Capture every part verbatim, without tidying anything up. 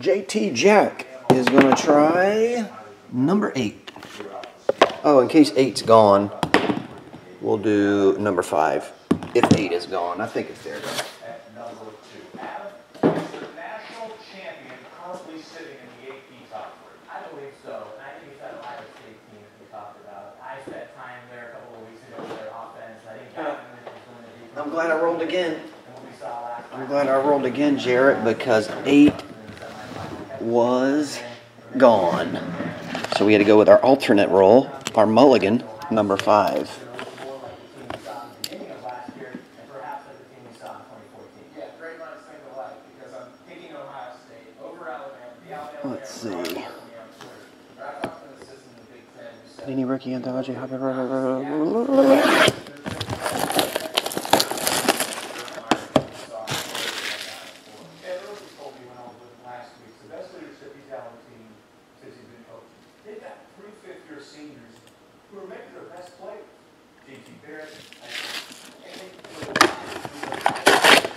J T Jack is going to try number eight. Oh, in case eight's gone, we'll do number five. If eight is gone, I think it's there, though. I'm glad I rolled again. I'm glad I rolled again, Jared, because eight was gone. So we had to go with our alternate roll, our mulligan, number five. Let's see. Any rookie anthology?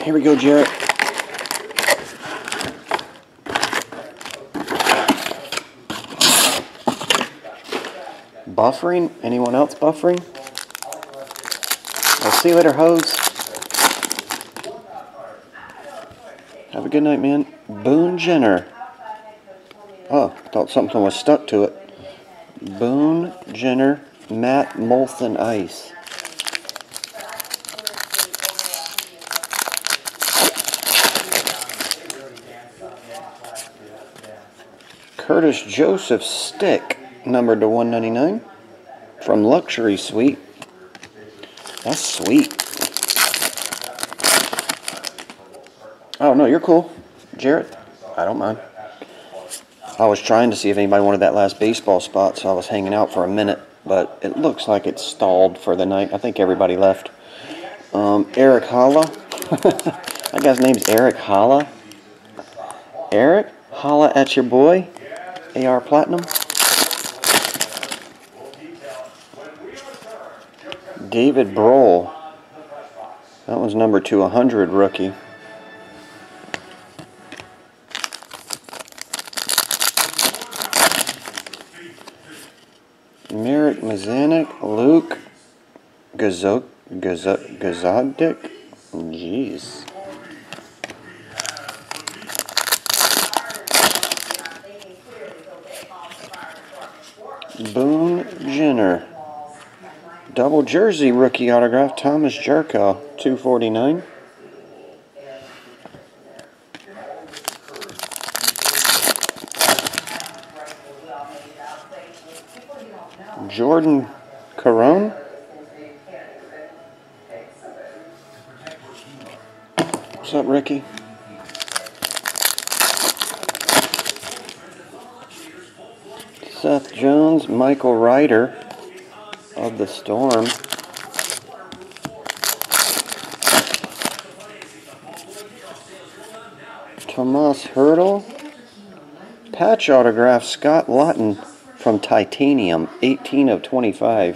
Here we go, Jared. Buffering? Anyone else buffering? I'll see you later, hoes. Have a good night, man. Boone Jenner. Oh, thought something was stuck to it. Boone Jenner, Matt Molson Ice. Curtis Joseph stick, numbered to one ninety-nine, from Luxury Suite. That's sweet. Oh, no, you're cool, Jared. I don't mind. I was trying to see if anybody wanted that last baseball spot, so I was hanging out for a minute, but it looks like it's stalled for the night. I think everybody left. Um, Eric Halla. That guy's name's Eric Halla. Eric, holla at your boy. A R Platinum. David Broll. That was number two hundred rookie. Merrick Mazanic. Luke Gazok, Gazok, Gazodic. Jeez. Boone Jenner. Double jersey rookie autograph, Thomas Jurco, two forty-nine. Jordan Caron. What's up, Ricky? Seth Jones, Michael Ryder of the Storm. Tomas Hertl. Patch autograph, Scott Laughton from Titanium, eighteen of twenty-five.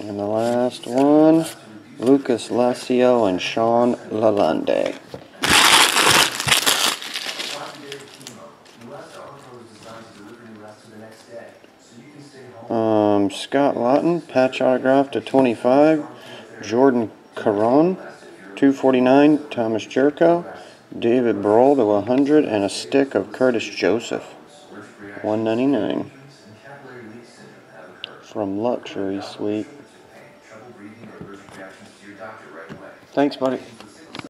And the last one, Lucas Lazio and Sean Lalande. Um, Scott Laughton, patch autograph to twenty-five, Jordan Caron, two forty-nine, Thomas Jurco, David Broll to one hundred, and a stick of Curtis Joseph, one ninety-nine, from Luxury Suite. Thanks, buddy.